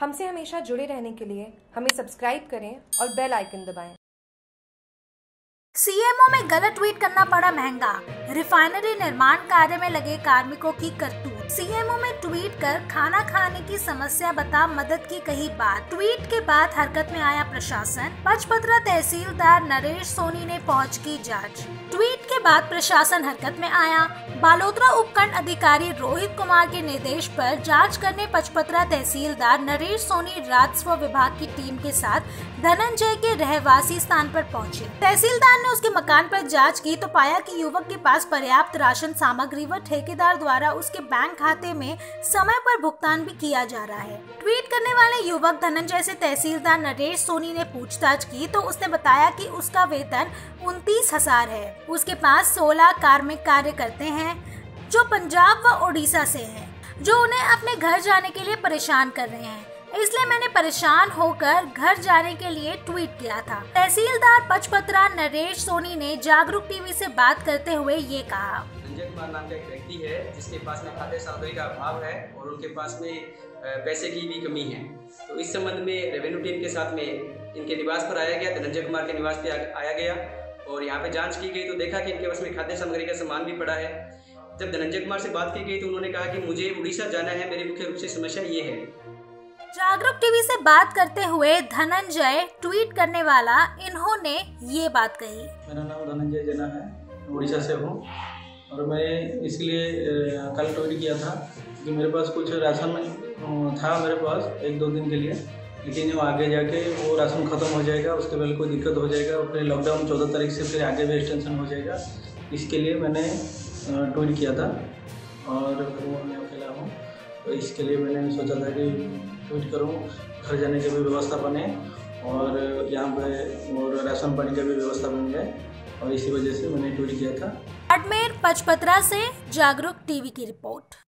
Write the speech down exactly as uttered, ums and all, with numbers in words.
हमसे हमेशा जुड़े रहने के लिए हमें सब्सक्राइब करें और बेल आइकन दबाएं। सीएमओ में गलत ट्वीट करना पड़ा महंगा, रिफाइनरी निर्माण कार्य में लगे कार्मिकों की करतूत। सीएमओ में ट्वीट कर खाना खाने की समस्या बता मदद की कही बात। ट्वीट के बाद हरकत में आया प्रशासन, पचपत्रा तहसीलदार नरेश सोनी ने पहुंच की जांच। ट्वीट के बाद प्रशासन हरकत में आया। बालोतरा उपखंड अधिकारी रोहित कुमार के निर्देश पर जांच करने पचपत्रा तहसीलदार नरेश सोनी राजस्व विभाग की टीम के साथ धनंजय के रहवासी स्थान पर पहुंचे। तहसीलदार ने उसके मकान पर जांच की तो पाया कि युवक के पास पर्याप्त राशन सामग्री व ठेकेदार द्वारा उसके बैंक खाते में समय पर भुगतान भी किया जा रहा है। ट्वीट करने वाले युवक धनंजय से तहसीलदार नरेश सोनी ने पूछताछ की तो उसने बताया कि उसका वेतन उनतीस हजार है। उसके पास सोलह कार्मिक कार्य करते हैं जो पंजाब व ओडिशा से हैं, जो उन्हें अपने घर जाने के लिए परेशान कर रहे हैं, इसलिए मैंने परेशान होकर घर जाने के लिए ट्वीट किया था। तहसीलदार पचपत्रा नरेश सोनी ने जागरूक टीवी से बात करते हुए ये कहा। धनंजय कुमार नाम का एक व्यक्ति है जिसके पास में खाते सामग्री का अभाव है और उनके पास में पैसे की भी कमी है, तो इस संबंध में रेवेन्यू टीम के साथ में इनके निवास पर आया गया। धनंजय कुमार के निवास पे आया गया और यहाँ पे जांच की गई तो देखा कि इनके पास में खाद्य सामग्री का सामान भी पड़ा है। जब धनंजय कुमार से बात की गई तो उन्होंने कहा कि मुझे उड़ीसा जाना है, मेरी मुख्य रूप से समस्या ये है। जागरूक टीवी से बात करते हुए धनंजय ट्वीट करने वाला, इन्होंने ये बात कही। मेरा नाम धनंजय जेना है, उड़ीसा से हूँ और मैं इसलिए कल ट्वीट किया था कि मेरे पास कुछ राशन था मेरे पास एक दो दिन के लिए, लेकिन जो आगे जाके वो राशन ख़त्म हो जाएगा, उसके पहले कोई दिक्कत हो जाएगा और फिर लॉकडाउन चौदह तारीख से फिर आगे भी एक्सटेंशन हो जाएगा, इसके लिए मैंने ट्वीट किया था। और फिर वो मैं अकेला हूँ तो इसके लिए मैंने सोचा था कि ट्वीट करूँ, घर जाने की भी व्यवस्था बने और यहाँ पे और राशन पानी का भी व्यवस्था बन जाए, और इसी वजह से मैंने ट्वीट किया था। बाड़मेर पचपत्रा से जागरूक टीवी की रिपोर्ट।